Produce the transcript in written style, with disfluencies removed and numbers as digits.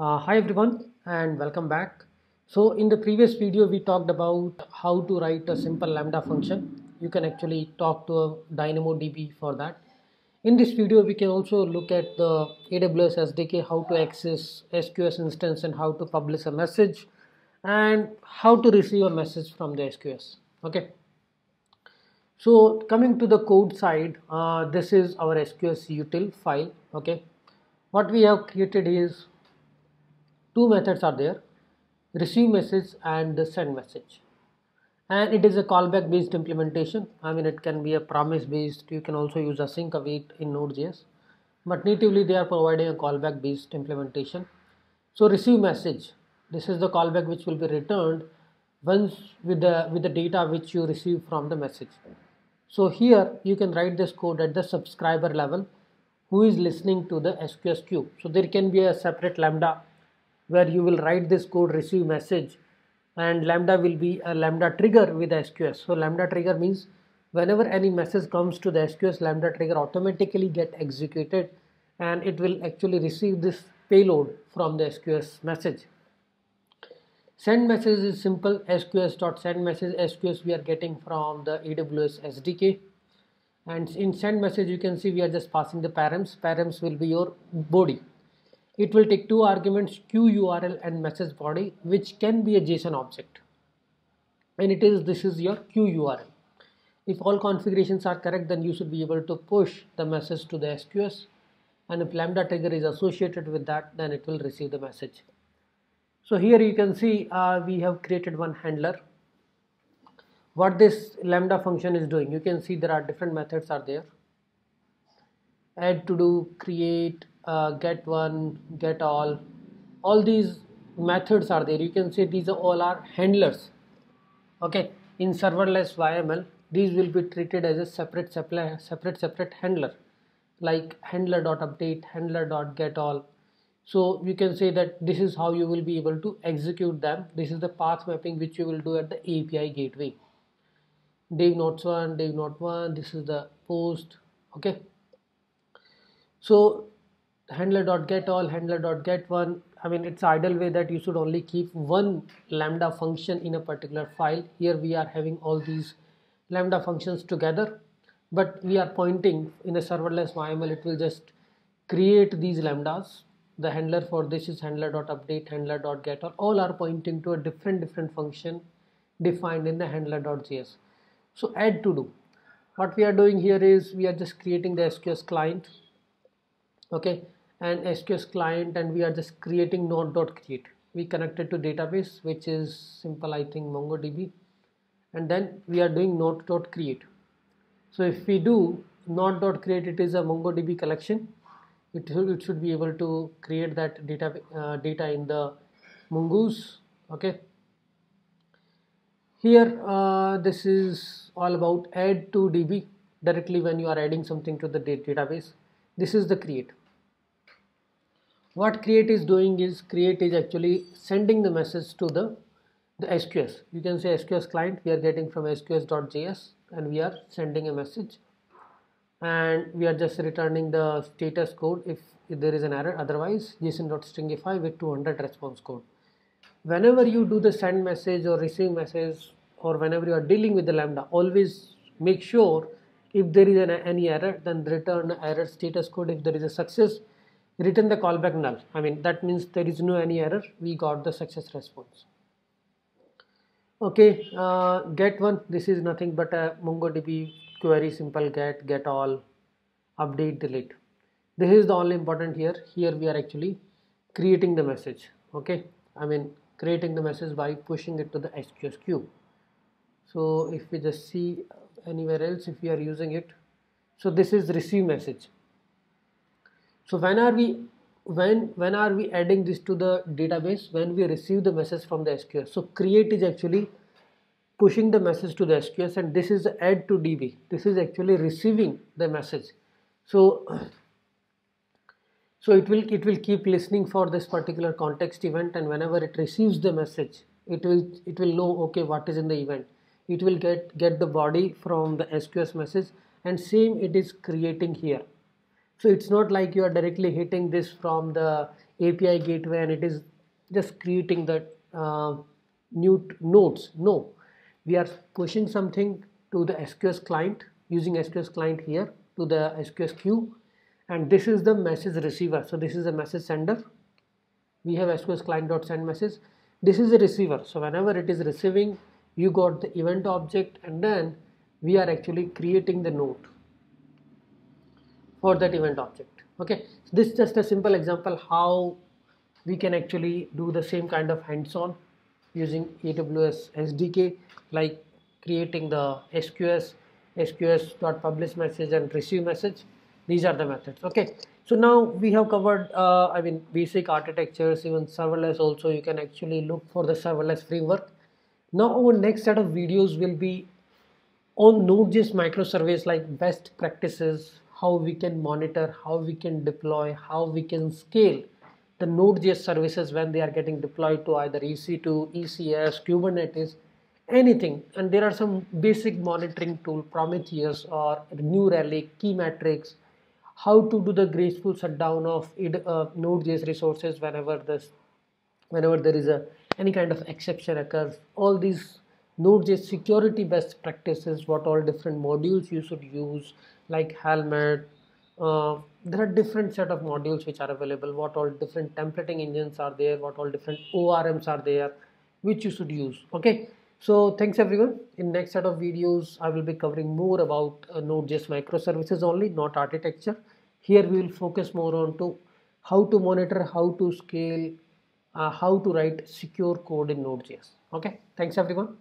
Hi everyone and welcome back. So in the previous video we talked about how to write a simple Lambda function. You can actually talk to a DynamoDB for that. In this video we can also look at the AWS SDK, how to access SQS instance and how to publish a message and how to receive a message from the SQS. Okay. So coming to the code side, this is our SQS util file. Okay. What we have created is two methods are there, receive message and send message, and it is a callback based implementation. I mean, it can be a promise based, you can also use async await in Node JS, but natively they are providing a callback based implementation. So receive message, this is the callback which will be returned once with the data which you receive from the message. So here you can write this code at the subscriber level who is listening to the SQS queue. So there can be a separate Lambda where you will write this code receive message, and Lambda will be a Lambda trigger with SQS. So Lambda trigger means whenever any message comes to the SQS, Lambda trigger automatically get executed and it will actually receive this payload from the SQS message. Send message is simple, sqs.sendMessage, SQS we are getting from the AWS SDK. And in send message you can see we are just passing the params will be your body. It will take two arguments, queue URL and message body, which can be a JSON object, and this is your queue URL. If all configurations are correct, then you should be able to push the message to the SQS, and if Lambda trigger is associated with that, then it will receive the message. So here you can see we have created one handler. What this Lambda function is doing, you can see there are different methods are there. Add, to do, create, get one, get all these methods are there. You can see these are all are handlers. Okay, in serverless YAML, these will be treated as a separate handler, like handler.update, handler.getAll. So you can say that this is how you will be able to execute them. This is the path mapping which you will do at the API gateway. Div nodes 1, div node 1, this is the post. Okay. So handler.getAll, handler.get1, I mean it's ideal way that you should only keep one Lambda function in a particular file. Here we are having all these Lambda functions together, but we are pointing in a serverless YAML, it will just create these Lambdas. The handler for this is handler.update, handler.getAll, all are pointing to a different function defined in the handler.js. So add, to do, what we are doing here is we are just creating the SQS client, okay, and SQS client, and we are just creating node.create. We connected to database, which is simple, I think MongoDB, and then we are doing node.create. So if we do node.create, it is a MongoDB collection. It should be able to create that data in the Mongoose. Okay. Here this is all about add to DB, directly when you are adding something to the database. This is the create. What create is doing is, create is actually sending the message to the SQS. You can say SQS client, we are getting from SQS.js, and we are sending a message, and we are just returning the status code if there is an error, otherwise json.stringify with 200 response code. Whenever you do the send message or receive message, or whenever you are dealing with the Lambda, always make sure if there is any error, then return error status code. If there is a success, return the callback null. I mean that means there is no any error, we got the success response. Okay, get one, this is nothing but a MongoDB query, simple get all, update, delete. This is the only important here we are actually creating the message. Okay, I mean creating the message by pushing it to the SQS queue. So if we just see anywhere else, if we are using it, so this is receive message. So when are we adding this to the database? When we receive the message from the SQS. So create is actually pushing the message to the SQS, and this is add to DB. This is actually receiving the message. So it will keep listening for this particular context event, and whenever it receives the message, it will know, okay, what is in the event. It will get the body from the SQS message, and same it is creating here. So it's not like you are directly hitting this from the API gateway and it is just creating the new nodes. No, we are pushing something to the SQS client, using SQS client here to the SQS queue, and this is the message receiver. So this is the message sender. We have SQS client.sendMessage. This is the receiver. So whenever it is receiving, you got the event object, and then we are actually creating the node for that event object. Okay, so this is just a simple example how we can actually do the same kind of hands-on using AWS SDK, like creating the SQS, SQS.publish message and receive message. These are the methods. Okay, so now we have covered basic architectures, even serverless also. You can actually look for the serverless framework. Now our next set of videos will be on Node.js microservice, like best practices, how we can monitor, how we can deploy, how we can scale the Node.js services when they are getting deployed to either EC2, ECS, Kubernetes, anything. And there are some basic monitoring tool, Prometheus or New Relic, key metrics, how to do the graceful shutdown of Node.js resources whenever there is any kind of exception occurs. All these Node.js security best practices, what all different modules you should use, like Helmet. There are different set of modules which are available, what all different templating engines are there, what all different ORMs are there, which you should use. Okay, so thanks everyone. In next set of videos, I will be covering more about Node.js microservices only, not architecture. Here we will focus more on to how to monitor, how to scale, how to write secure code in Node.js. Okay, thanks everyone.